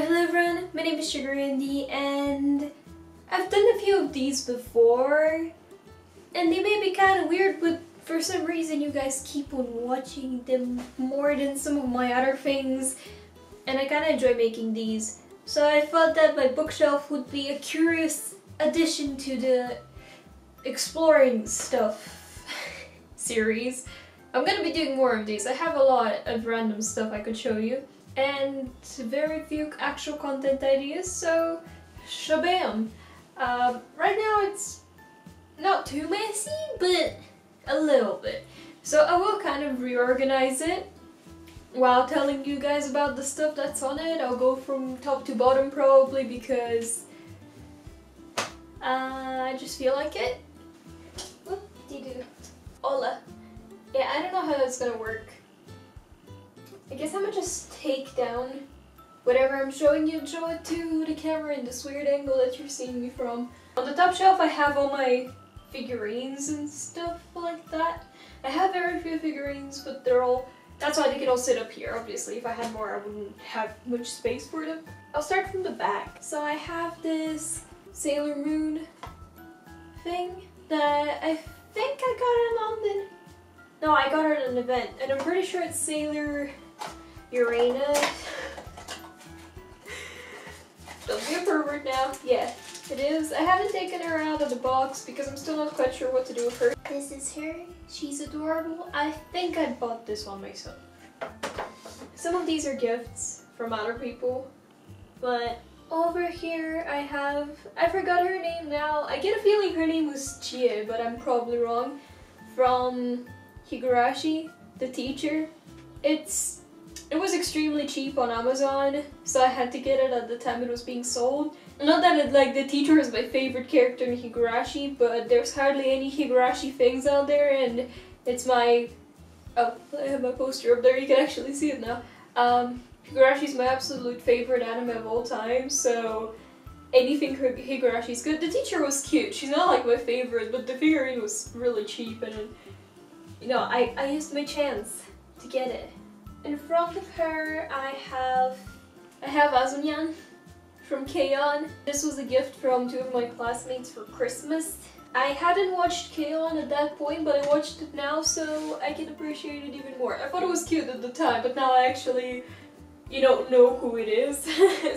Well, hello everyone, my name is SugaryND and I've done a few of these before and they may be kind of weird, but for some reason you guys keep on watching them more than some of my other things and I kind of enjoy making these. So I felt that my bookshelf would be a curious addition to the exploring stuff series. I'm gonna be doing more of these. I have a lot of random stuff I could show you and very few actual content ideas, so shabam! Right now it's not too messy, but a little bit. So I will kind of reorganize it while telling you guys about the stuff that's on it. I'll go from top to bottom probably because I just feel like it. What do you do? Hola. Yeah, I don't know how that's gonna work. I guess I'm gonna just take down whatever I'm showing you, show it to the camera in this weird angle that you're seeing me from. On the top shelf I have all my figurines and stuff like that. I have very few figurines, but they're all... That's why they can all sit up here, obviously. If I had more, I wouldn't have much space for them. I'll start from the back. So I have this Sailor Moon thing that I think I got in London. No, I got her at an event, and I'm pretty sure it's Sailor Uranus. Don't be a pervert now. Yeah, it is. I haven't taken her out of the box because I'm still not quite sure what to do with her. This is her. She's adorable. I think I bought this one myself. Some of these are gifts from other people, but over here I have... I forgot her name now. I get a feeling her name was Chie, but I'm probably wrong. From... Higurashi, the teacher. It was extremely cheap on Amazon, so I had to get it at the time it was being sold. Not that it, like, the teacher is my favorite character in Higurashi, but there's hardly any Higurashi things out there, and it's my... Oh, I have my poster up there, you can actually see it now. Higurashi's my absolute favorite anime of all time, so anything Higurashi's good. The teacher was cute, she's not like my favorite, but the figurine was really cheap and... You know, I used my chance to get it. In front of her I have Azunyan from K-On. This was a gift from two of my classmates for Christmas. I hadn't watched K-On at that point, but I watched it now, so I can appreciate it even more. I thought it was cute at the time, but now I actually, you don't know who it is,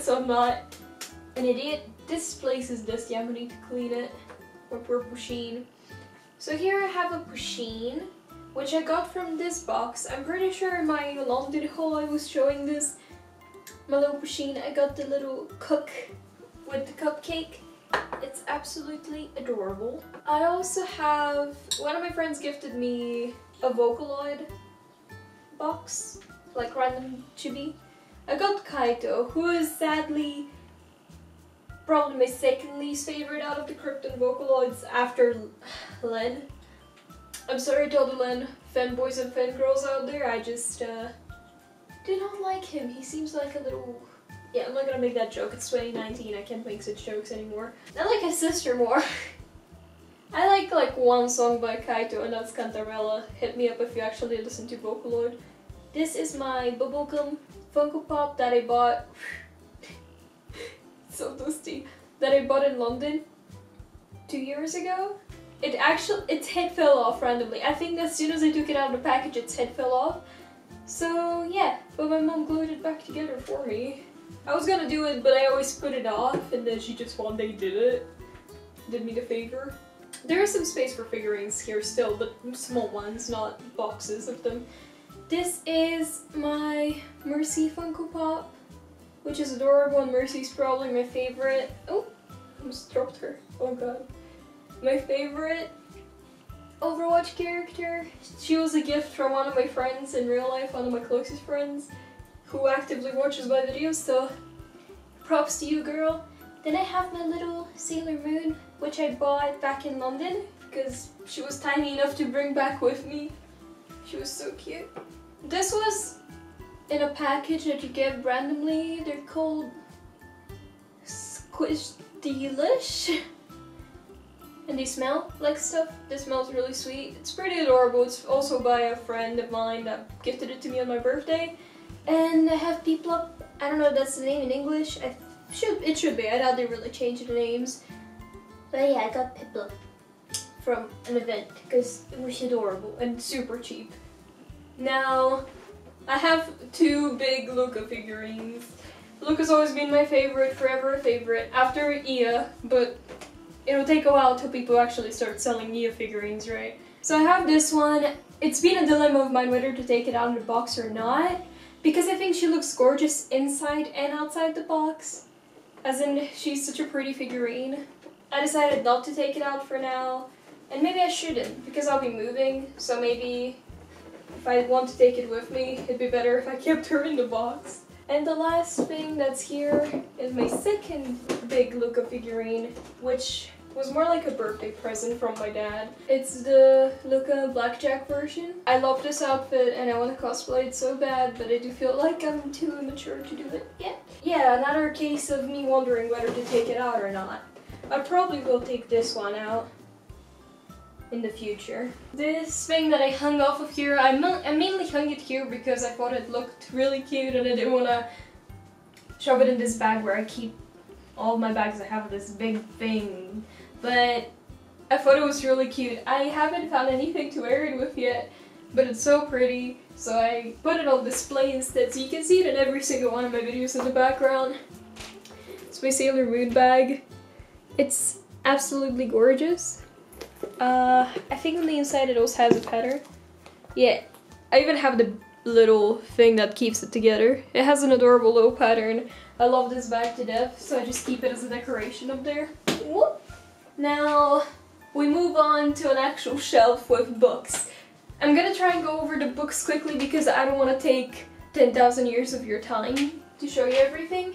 so I'm not an idiot. This place is dusty, I'm gonna need to clean it. Or poor Pusheen. So here I have a Pusheen, which I got from this box. I'm pretty sure in my London haul I was showing this. My little Pusheen, I got the little cook with the cupcake. It's absolutely adorable. I also have... One of my friends gifted me a Vocaloid box, like random chibi. I got Kaito, who is sadly probably my second least favorite out of the Krypton Vocaloids after Len. I'm sorry to all the Len fanboys and fangirls out there, I just do not like him. He seems like a little... Yeah, I'm not gonna make that joke, it's 2019, I can't make such jokes anymore. I like his sister more. I like one song by Kaito and that's Cantarella. Hit me up if you actually listen to Vocaloid. This is my bubblegum Funko Pop that I bought... so dusty, that I bought in London 2 years ago. Its head fell off randomly. I think as soon as I took it out of the package, its head fell off. So yeah, but my mom glued it back together for me. I was gonna do it, but I always put it off, and then she just one day did it. Did me the favor. There is some space for figurines here still, but small ones, not boxes of them. This is my Mercy Funko Pop, which is adorable, and Mercy's probably my favorite. Oh, I almost dropped her. Oh god. My favorite Overwatch character. She was a gift from one of my friends in real life, one of my closest friends, who actively watches my videos, so props to you, girl. Then I have my little Sailor Moon, which I bought back in London, because she was tiny enough to bring back with me. She was so cute. This was in a package that you get randomly. They're called Squish Delish. And they smell like stuff. This smells really sweet. It's pretty adorable. It's also by a friend of mine that gifted it to me on my birthday. And I have Piplup. I don't know if that's the name in English. It should be. I doubt they really changed the names. But yeah, I got Piplup from an event because it was adorable and super cheap. Now, I have two big Luca figurines. Luca's always been my favorite, forever a favorite, after Ia, but it'll take a while till people actually start selling Ia figurines, right? So I have this one. It's been a dilemma of mine whether to take it out of the box or not, because I think she looks gorgeous inside and outside the box. As in, she's such a pretty figurine. I decided not to take it out for now, and maybe I shouldn't, because I'll be moving, so maybe if I want to take it with me, it'd be better if I kept her in the box. And the last thing that's here is my second big Luca figurine, which was more like a birthday present from my dad. It's the Luca Blackjack version. I love this outfit and I want to cosplay it so bad, but I do feel like I'm too immature to do it yet. Yeah, another case of me wondering whether to take it out or not. I probably will take this one out in the future. This thing that I hung off of here, I mainly hung it here because I thought it looked really cute and I didn't want to shove it in this bag where I keep all my bags. I have this big thing, but I thought it was really cute. I haven't found anything to wear it with yet, but it's so pretty, so I put it on display instead, so you can see it in every single one of my videos in the background. It's my Sailor Moon bag. It's absolutely gorgeous. I think on the inside it also has a pattern. Yeah, I even have the little thing that keeps it together. It has an adorable little pattern. I love this bag to death, so I just keep it as a decoration up there. Whoop. Now, we move on to an actual shelf with books. I'm gonna try and go over the books quickly because I don't want to take 10,000 years of your time to show you everything.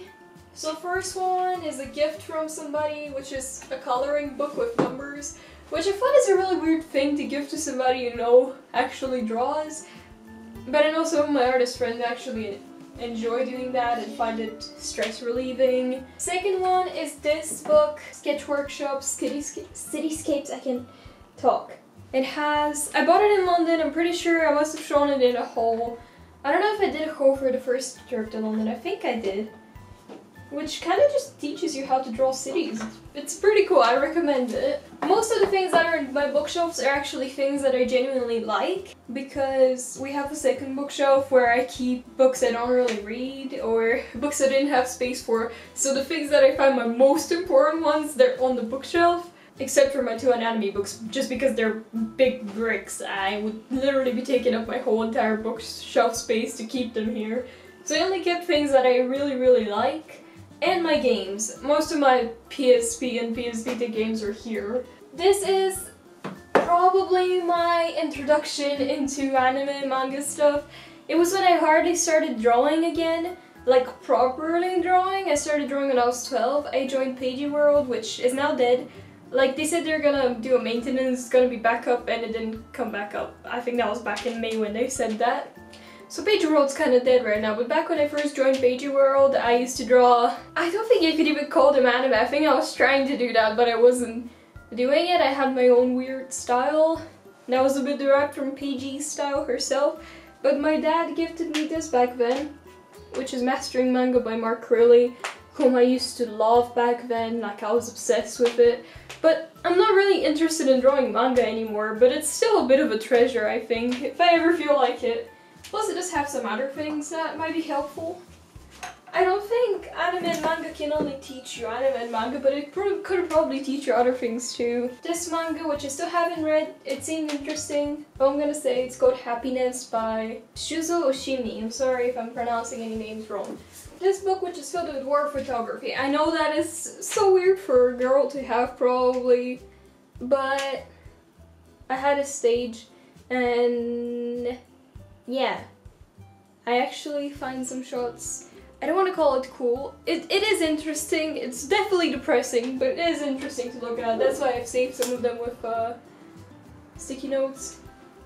So first one is a gift from somebody, which is a coloring book with numbers. Which I thought is a really weird thing to give to somebody you know actually draws, but I know some of my artist friends actually enjoy doing that and find it stress relieving. Second one is this book, Sketch Workshop Cityscapes. I can talk. It has, I bought it in London, I'm pretty sure I must have shown it in a haul. I don't know if I did a haul for the first trip to London, I think I did. Which kind of just teaches you how to draw cities. It's pretty cool, I recommend it. Most of the things that are in my bookshelves are actually things that I genuinely like, because we have a second bookshelf where I keep books I don't really read or books I didn't have space for, so the things that I find my most important ones, they're on the bookshelf, except for my two anatomy books, just because they're big bricks. I would literally be taking up my whole entire bookshelf space to keep them here. So I only kept things that I really, really like. And my games. Most of my PSP and PS Vita games are here. This is probably my introduction into anime and manga stuff. It was when I hardly started drawing again, like properly drawing. I started drawing when I was 12. I joined PG World, which is now dead. Like they said they're gonna do a maintenance, it's gonna be back up, and it didn't come back up. I think that was back in May when they said that. So PG World's kind of dead right now, but back when I first joined PG World, I used to draw... I don't think I could even call them anime, I think I was trying to do that, but I wasn't doing it. I had my own weird style, that was a bit derived from PG's style herself, but my dad gifted me this back then, which is Mastering Manga by Mark Curley, whom I used to love back then, like I was obsessed with it. But I'm not really interested in drawing manga anymore, but it's still a bit of a treasure, I think, if I ever feel like it. Plus, it does have some other things that might be helpful. I don't think anime and manga can only teach you anime and manga, but it could probably teach you other things too. This manga, which I still haven't read, it seemed interesting. But I'm gonna say it's called Happiness by Shuzo Oshimi. I'm sorry if I'm pronouncing any names wrong. This book, which is filled with war photography. I know that is so weird for a girl to have, probably, but I had a stage and... yeah, I actually find some shots, I don't want to call it cool, it is interesting, it's definitely depressing, but it is interesting to look at, that's why I've saved some of them with sticky notes.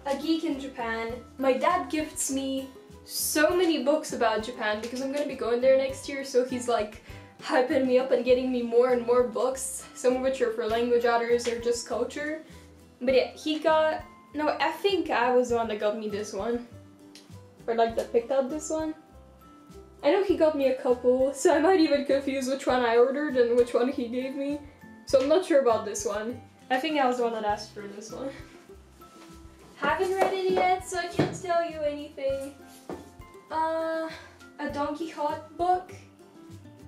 A Geek in Japan. My dad gifts me so many books about Japan because I'm going to be going there next year, so he's like hyping me up and getting me more and more books, some of which are for language, others are just culture, but yeah, he got, no, I think I was the one that got me this one. Or like that picked out this one. I know he got me a couple, so I might even confuse which one I ordered and which one he gave me. So I'm not sure about this one. I think I was the one that asked for this one. Haven't read it yet, so I can't tell you anything. A Don Quixote book.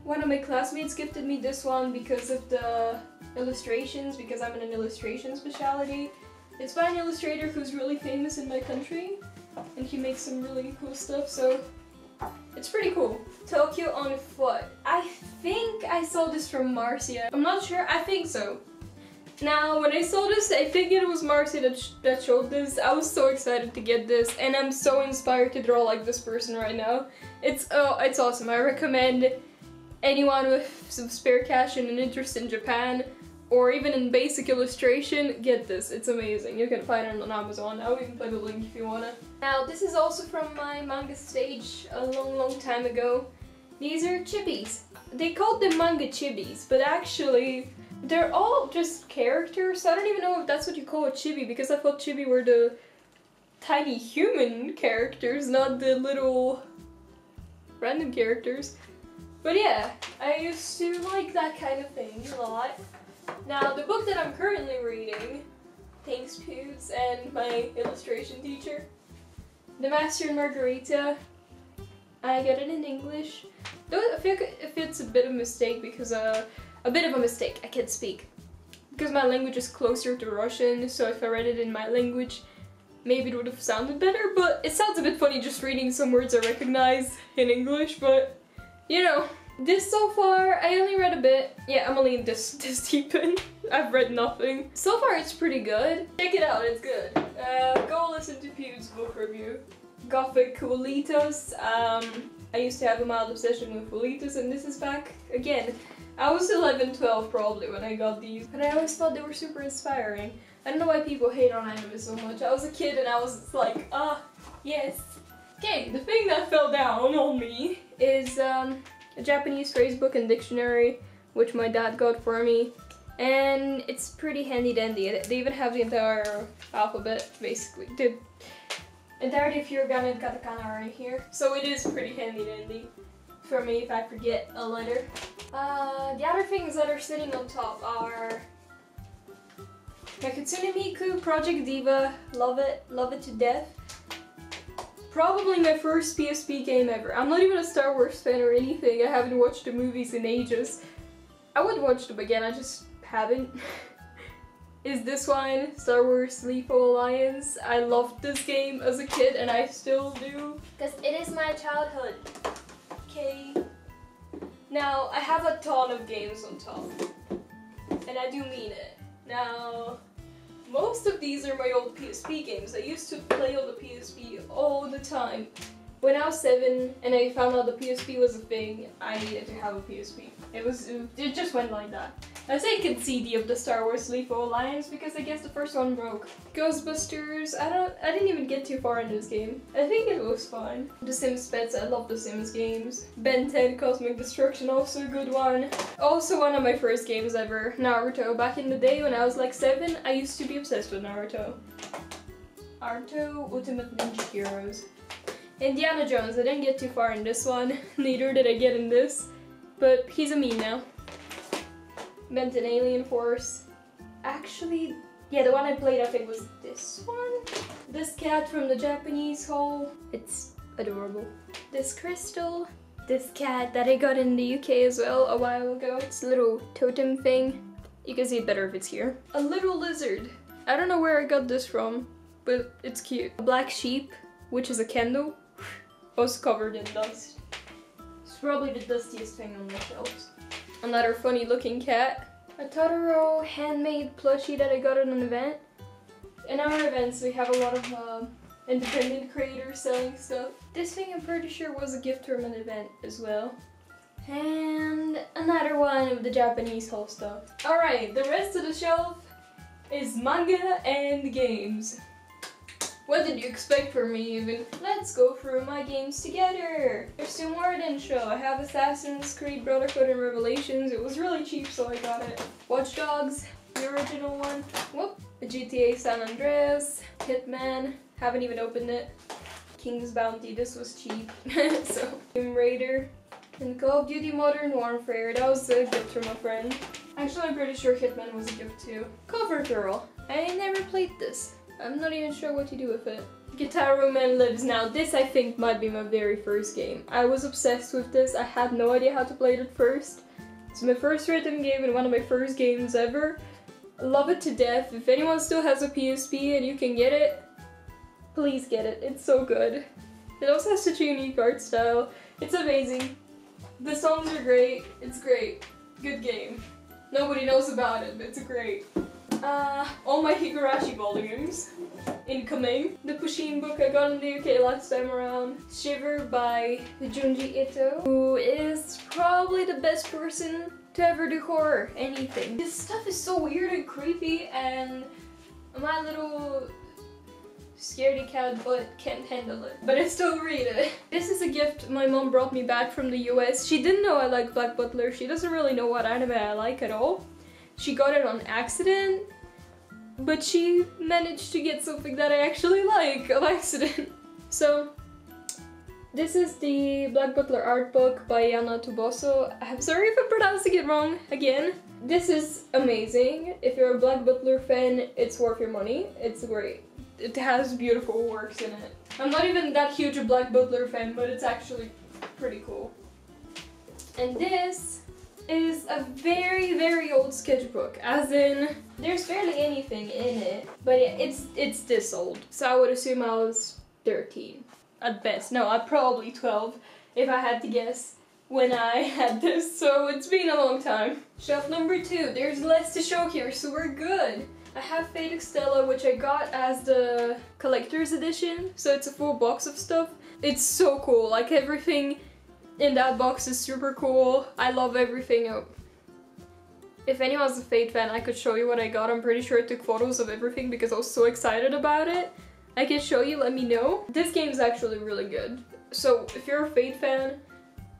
One of my classmates gifted me this one because of the illustrations, because I'm in an illustration specialty. It's by an illustrator who's really famous in my country, and he makes some really cool stuff, so it's pretty cool. Tokyo on Foot. I think I saw this from Marcia. I'm not sure, I think so. Now, when I saw this, I think it was Marcia that showed this. I was so excited to get this, and I'm so inspired to draw like this person right now. It's awesome. I recommend anyone with some spare cash and an interest in Japan, or even in basic illustration, get this. It's amazing. You can find it on Amazon. I'll even put the link if you wanna. Now, this is also from my manga stage a long time ago. These are chibis. They called them manga chibis, but actually, they're all just characters, so I don't even know if that's what you call a chibi, because I thought chibi were the tiny human characters, not the little random characters. But yeah, I used to like that kind of thing a lot. Now, the book that I'm currently reading, thanks Pewds and my illustration teacher, The Master and Margarita. I get it in English. Though I feel if it's a bit of a mistake because I can't speak. Because my language is closer to Russian, so if I read it in my language, maybe it would have sounded better, but it sounds a bit funny just reading some words I recognize in English, but you know. This so far, I only read a bit. Yeah, I'm only this deep in. I've read nothing. So far it's pretty good. Check it out, it's good. Go listen to Pew's book review. Gothic Volitos. I used to have a mild obsession with Volitos, and this is back again. I was 11, 12 probably when I got these, but I always thought they were super inspiring. I don't know why people hate on anime so much. I was a kid and I was like, ah, yes. Okay, the thing that fell down on me is a Japanese phrase book and dictionary, which my dad got for me, and it's pretty handy dandy. They even have the entire alphabet, basically. The entirety of hiragana and katakana are in here, so it is pretty handy dandy for me if I forget a letter. The other things that are sitting on top are Nakatsune Miku, Project Diva, love it to death. Probably my first PSP game ever. I'm not even a Star Wars fan or anything. I haven't watched the movies in ages. I would watch them again, I just haven't. Is this one, Star Wars Lethal Alliance. I loved this game as a kid and I still do. Because it is my childhood. Okay. Now, I have a ton of games on top. And I do mean it. Now, most of these are my old PSP games. I used to play on the PSP all the time. When I was 7 and I found out the PSP was a thing, I needed to have a PSP. It just went like that. I second CD of the Star Wars Lethal Alliance because I guess the first one broke. Ghostbusters, I didn't even get too far in this game. I think it was fun. The Sims Pets, I love the Sims games. Ben 10 Cosmic Destruction, also a good one. Also one of my first games ever, Naruto. Back in the day when I was like 7, I used to be obsessed with Naruto. Naruto Ultimate Ninja Heroes. Indiana Jones, I didn't get too far in this one, neither did I get in this, but he's a meme now. Meant an Alien Force. Actually, yeah, the one I played I think was this one. This cat from the Japanese hall. It's adorable. This crystal. This cat that I got in the UK as well a while ago. It's a little totem thing. You can see it better if it's here. A little lizard. I don't know where I got this from, but it's cute. A black sheep, which is a candle. Also covered in dust. It's probably the dustiest thing on the shelves. Another funny looking cat. A Totoro handmade plushie that I got at an event. In our events we have a lot of independent creators selling stuff. This thing I'm pretty sure was a gift from an event as well. And another one of the Japanese haul stuff. Alright, the rest of the shelf is manga and games. What did you expect from me even? Let's go through my games together! There's two more I didn't show. I have Assassin's Creed Brotherhood and Revelations. It was really cheap so I got it. Watch Dogs, the original one. Whoop! GTA San Andreas, Hitman, haven't even opened it. King's Bounty, this was cheap. So, Tomb Raider. And Call of Duty Modern Warfare, that was a gift from a friend. Actually, I'm pretty sure Hitman was a gift too. Cover Girl. I never played this. I'm not even sure what to do with it. Guitar Man Lives. Now this I think might be my very first game. I was obsessed with this. I had no idea how to play it at first. It's my first rhythm game and one of my first games ever. Love it to death. If anyone still has a PSP and you can get it, please get it. It's so good. It also has such a unique art style. It's amazing. The songs are great. It's great. Good game. Nobody knows about it, but it's great. All my Higurashi volumes incoming. The Pusheen book I got in the UK last time around. Shiver by Junji Ito, who is probably the best person to ever do horror, anything. His stuff is so weird and creepy, and my little scaredy cat butt can't handle it. But I still read it. This is a gift my mom brought me back from the US. She didn't know I like Black Butler. She doesn't really know what anime I like at all. She got it on accident, but she managed to get something that I actually like on accident. So, this is the Black Butler art book by Yana Toboso. I'm sorry if I'm pronouncing it wrong again. This is amazing. If you're a Black Butler fan, it's worth your money. It's great. It has beautiful works in it. I'm not even that huge a Black Butler fan, but it's actually pretty cool. And this is a very, very old sketchbook, as in there's barely anything in it, but yeah, it's this old. So I would assume I was 13 at best. No, I probably 12 if I had to guess when I had this, so it's been a long time. Shelf number 2, there's less to show here, so we're good. I have Fate Extella, which I got as the collector's edition, so it's a full box of stuff. It's so cool, like everything in that box is super cool. I love everything. If anyone's a Fate fan, I could show you what I got. I'm pretty sure I took photos of everything because I was so excited about it. I can show you, let me know. This game's actually really good. So if you're a Fate fan,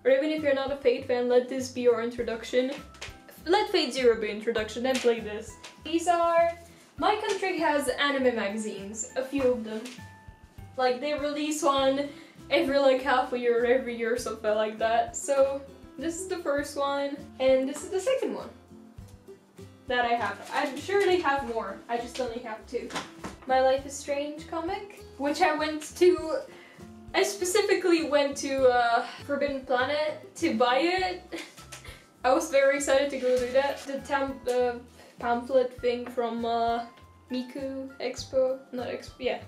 or even if you're not a Fate fan, let this be your introduction. Let Fate Zero be introduction, then play this. These are... My country has anime magazines, a few of them. Like, they release one every like half a year or every year or something like that. So this is the first one and this is the second one that I have. I'm sure they have more, I just only have 2. My Life is Strange comic, which I specifically went to Forbidden Planet to buy it. I was very excited to go do that. The pamphlet thing from Miku Expo, yeah.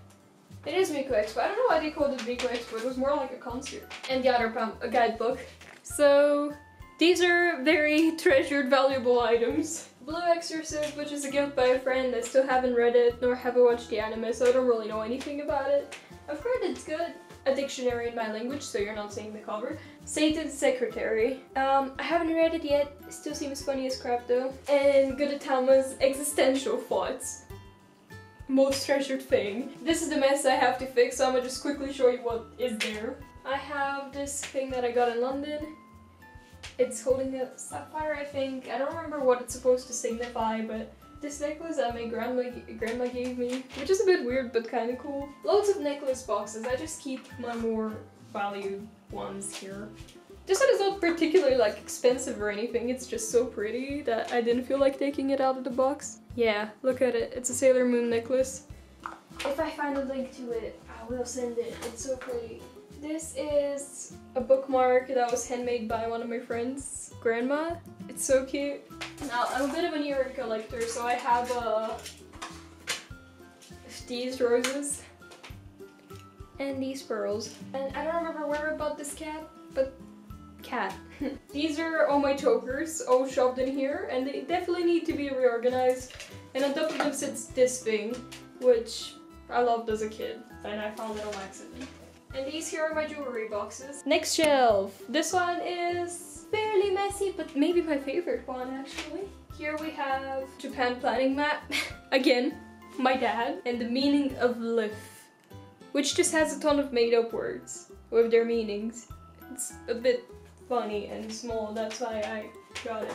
It is Miku Expo. I don't know why they called it Miku Expo. It was more like a concert. And the other a guidebook. So these are very treasured, valuable items. Blue Exorcist, which is a gift by a friend. I still haven't read it, nor have I watched the anime, so I don't really know anything about it. I've heard it's good. A dictionary in my language, so you're not seeing the cover. Satan's Secretary. I haven't read it yet. It still seems funny as crap though. And Gudetama's Existential Thoughts. Most treasured thing. This is the mess I have to fix, so I'm gonna just quickly show you what is there. I have this thing that I got in London. It's holding a sapphire, I think. I don't remember what it's supposed to signify, but this necklace that my grandma gave me, which is a bit weird but kind of cool. Loads of necklace boxes. I just keep my more valued ones here. This one is not particularly like expensive or anything, it's just so pretty that I didn't feel like taking it out of the box. Yeah, look at it, it's a Sailor Moon necklace. If I find a link to it, I will send it, it's so pretty. This is a bookmark that was handmade by one of my friend's grandma. It's so cute. Now, I'm a bit of an earring collector, so I have these roses and these pearls. And I don't remember where I bought this cat, but cat. These are all my chokers, all shoved in here, and they definitely need to be reorganized. And on top of them sits this thing, which I loved as a kid, and I found it on accident. And these here are my jewelry boxes. Next shelf! This one is fairly messy, but maybe my favorite one actually. Here we have Japan planning map. Again, my dad. And the meaning of LIF, which just has a ton of made-up words with their meanings. It's a bit funny and small, that's why I got it.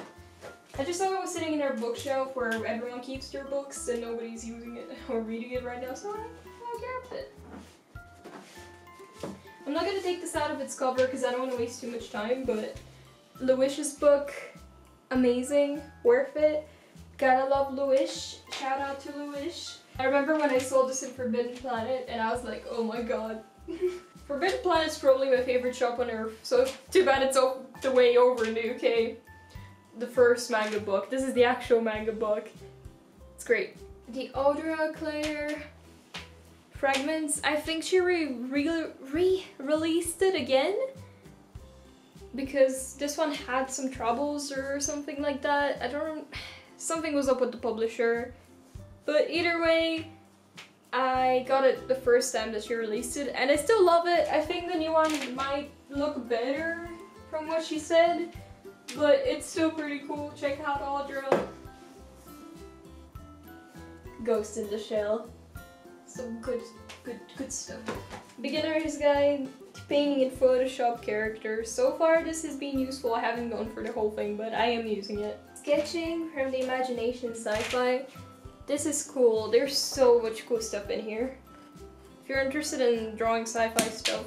I just thought it was sitting in our bookshelf where everyone keeps their books and nobody's using it or reading it right now, so I grabbed it. I'm not going to take this out of its cover because I don't want to waste too much time, but Luish's book, amazing, worth it. Gotta love Luish, shout out to Luish. I remember when I sold this in Forbidden Planet and I was like, oh my god. Forbidden Planet's probably my favorite shop on earth, so too bad it's all the way over in the UK. The first manga book. This is the actual manga book. It's great. The Audra Claire Fragments. I think she re-released it again because this one had some troubles or something like that. I don't... something was up with the publisher. But either way, I got it the first time that she released it and I still love it. I think the new one might look better from what she said, but it's still pretty cool. Check out Audra. Ghost in the Shell. Some good stuff. Beginner's Guide to Painting in Photoshop Characters. So far this has been useful. I haven't gone for the whole thing, but I am using it. Sketching from the Imagination Sci-Fi. This is cool. There's so much cool stuff in here. If you're interested in drawing sci-fi stuff,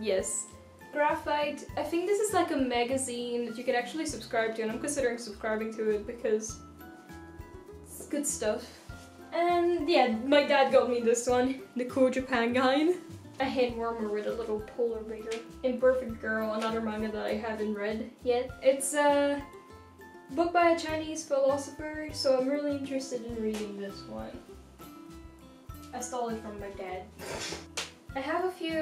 yes. Graphite. I think this is like a magazine that you could actually subscribe to, and I'm considering subscribing to it because it's good stuff. And yeah, my dad got me this one, the Cool Japan Guide. A hand warmer with a little polar bear. Imperfect Girl, another manga that I haven't read yet. It's a book by a Chinese philosopher, so I'm really interested in reading this one. I stole it from my dad. I have a few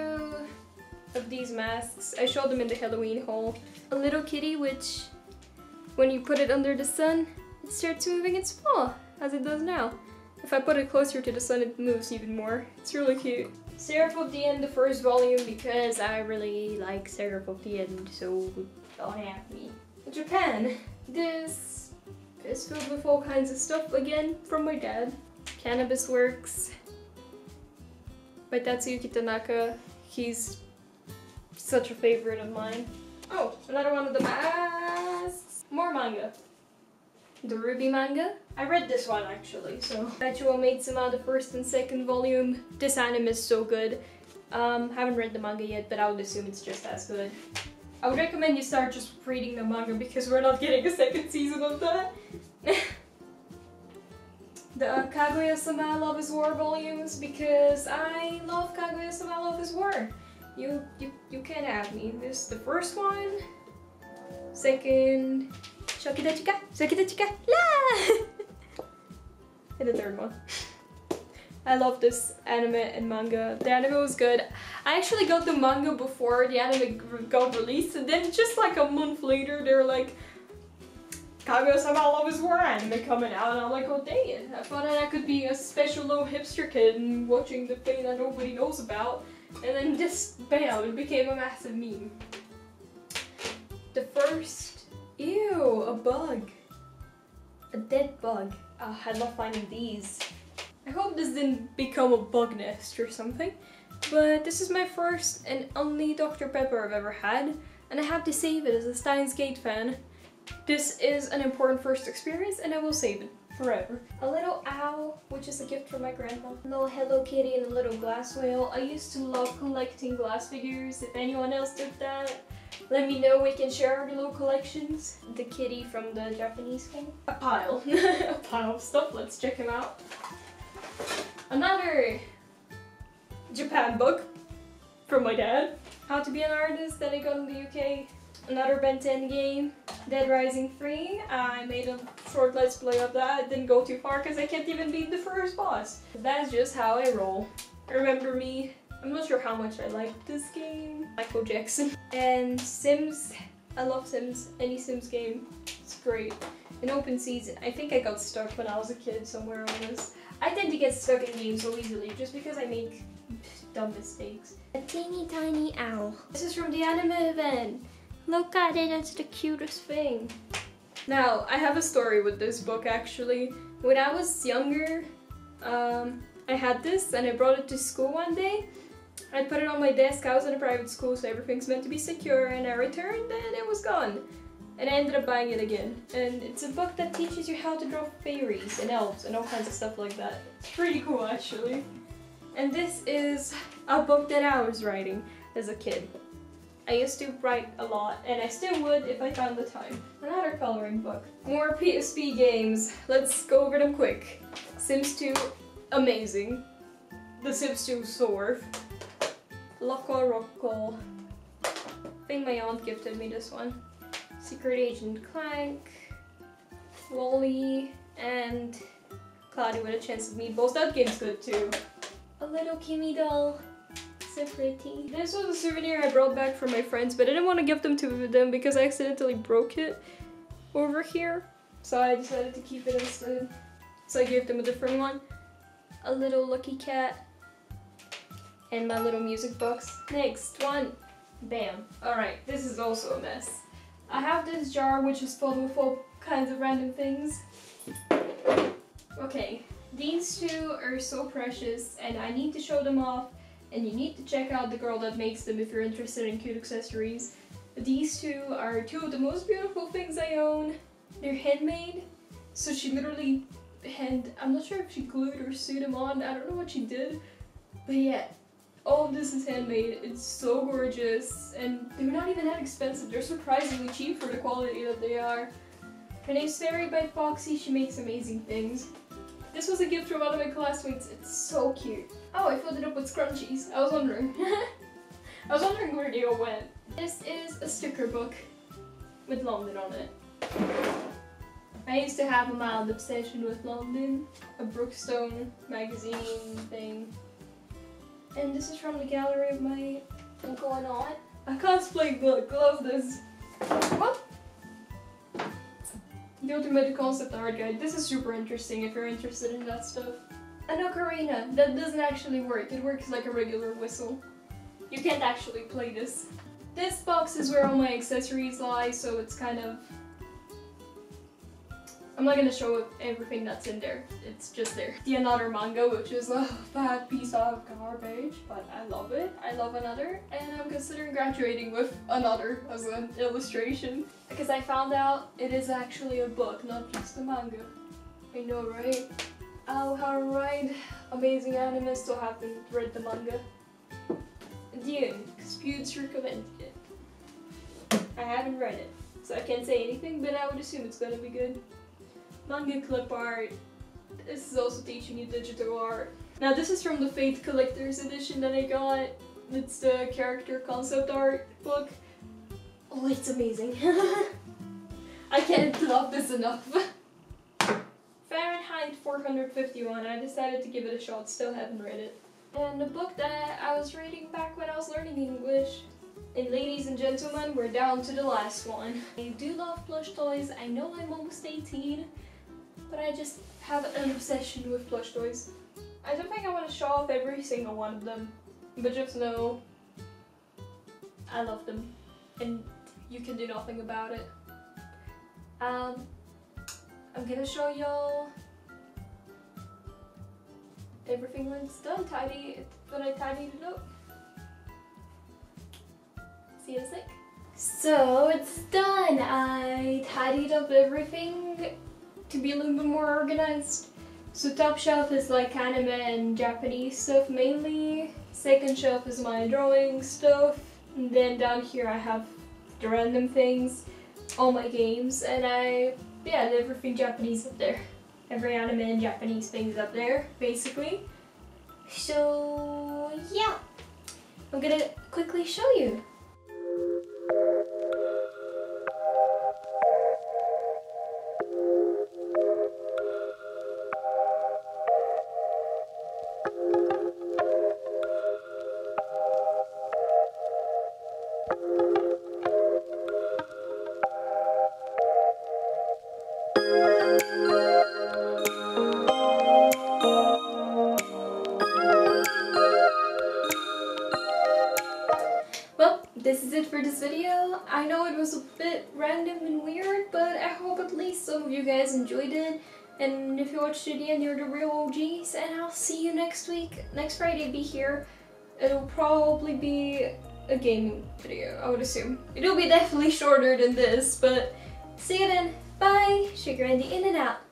of these masks. I showed them in the Halloween haul. A little kitty which, when you put it under the sun, it starts moving its paw, as it does now. If I put it closer to the sun, it moves even more. It's really cute. Seraph of the End, the first volume, because I really like Seraph of the End, so don't have me. Japan. This is filled with all kinds of stuff, again, from my dad. Cannabis Works by Tatsuyuki Tanaka. He's such a favorite of mine. Oh, another one of the masks. More manga. The Ruby Manga. I read this one actually, so. Natural Maid-sama, the first and second volume. This anime is so good. Haven't read the manga yet, but I would assume it's just as good. I would recommend you start just reading the manga because we're not getting a second season of that. The Kaguya-sama Love Is War volumes, because I love Kaguya-sama Love Is War. You can't have me. This is the first one. Second. Shokidachika, Shokidachika, la! And the third one. I love this anime and manga. The anime was good. I actually got the manga before the anime got released, and then just like a month later, they were like, Kaguya-sama Love Is War anime coming out, and I'm like, oh dang it. I thought that I could be a special little hipster kid and watching the thing that nobody knows about, and then just bam, it became a massive meme. The first... Ew, a bug. A dead bug. Oh, I love finding these. I hope this didn't become a bug nest or something, but this is my first and only Dr. Pepper I've ever had, and I have to save it as a Steins Gate fan. This is an important first experience and I will save it forever. A little owl, which is a gift from my grandma. A little Hello Kitty and a little glass whale. I used to love collecting glass figures. If anyone else did that, let me know, we can share our little collections. The kitty from the Japanese thing. A pile. A pile of stuff, let's check him out. Another Japan book from my dad. How to Be an Artist that I got in the UK. Another Ben 10 game. Dead Rising 3. I made a short let's play of that. I didn't go too far because I can't even beat the first boss. That's just how I roll. Remember Me. I'm not sure how much I like this game. Michael Jackson. And Sims. I love Sims. Any Sims game. It's great. An Open Season. I think I got stuck when I was a kid somewhere on this. I tend to get stuck in games so easily just because I make dumb mistakes. A teeny tiny owl. This is from the anime event. Look at it, it's the cutest thing. Now, I have a story with this book actually. When I was younger, I had this and I brought it to school one day. I put it on my desk. I was in a private school, so everything's meant to be secure, and I returned and it was gone. And I ended up buying it again. And it's a book that teaches you how to draw fairies and elves and all kinds of stuff like that. It's pretty cool, actually. And this is a book that I was writing as a kid. I used to write a lot, and I still would if I found the time. Another coloring book. More PSP games. Let's go over them quick. Sims 2, amazing. The Sims 2 Swerve. Loco Roco. I think my aunt gifted me this one. Secret Agent Clank. Wally and Cloudy with a Chance of Meatballs. That game's good too. A little Kimmy doll. So pretty. This was a souvenir I brought back from my friends, but I didn't want to give them to them because I accidentally broke it over here. So I decided to keep it instead. So I gave them a different one. A little lucky cat. And my little music box. Next one. Bam. Alright, this is also a mess. I have this jar which is filled with all kinds of random things. Okay, these two are so precious and I need to show them off, and you need to check out the girl that makes them if you're interested in cute accessories. These two are two of the most beautiful things I own. They're handmade, so she literally I'm not sure if she glued or sewed them on, I don't know what she did, but yeah, all of this is handmade. It's so gorgeous, and they're not even that expensive. They're surprisingly cheap for the quality that they are. Her name's Fairy by Foxy. She makes amazing things. This was a gift from one of my classmates. It's so cute. Oh, I filled it up with scrunchies. I was wondering. I was wondering where they all went. This is a sticker book with London on it. I used to have a mild obsession with London, a Brookstone magazine thing. And this is from the gallery of my uncle and aunt. A cosplay book. Love this. What? The Ultimate Concept Art Guide. This is super interesting if you're interested in that stuff. An ocarina. That doesn't actually work. It works like a regular whistle. You can't actually play this. This box is where all my accessories lie, so it's kind of... I'm not gonna show everything that's in there. It's just there. The Another manga, which is a bad piece of garbage, but I love it. I love Another, and I'm considering graduating with Another as an illustration. Because I found out it is actually a book, not just a manga. I know, right? Oh, how right. Amazing anime, still haven't read the manga. Dune, Disputes recommended it. I haven't read it, so I can't say anything, but I would assume it's gonna be good. Manga clip art. This is also teaching you digital art. Now this is from the Fate Collector's Edition that I got. It's the character concept art book. Oh, it's amazing. I can't love this enough. Fahrenheit 451. I decided to give it a shot, still haven't read it. And the book that I was reading back when I was learning English. And ladies and gentlemen, we're down to the last one. I do love plush toys. I know I'm almost 18, but I just have an obsession with plush toys. I don't think I want to show off every single one of them, but just know I love them. And you can do nothing about it. I'm gonna show y'all everything when it's done, when I tidied it up. See you in a sec. So it's done. I tidied up everything to be a little bit more organized. So top shelf is like anime and Japanese stuff mainly. Second shelf is my drawing stuff. And then down here I have the random things, all my games, and yeah, everything Japanese up there. Every anime and Japanese things up there, basically. So yeah, I'm gonna quickly show you. This is it for this video. I know it was a bit random and weird, but I hope at least some of you guys enjoyed it. And if you watched to the end, you're the real OGs, and I'll see you next week. Next Friday, be here. It'll probably be a game video, I would assume. It'll be definitely shorter than this, but see you then. Bye! SugaryND in and out.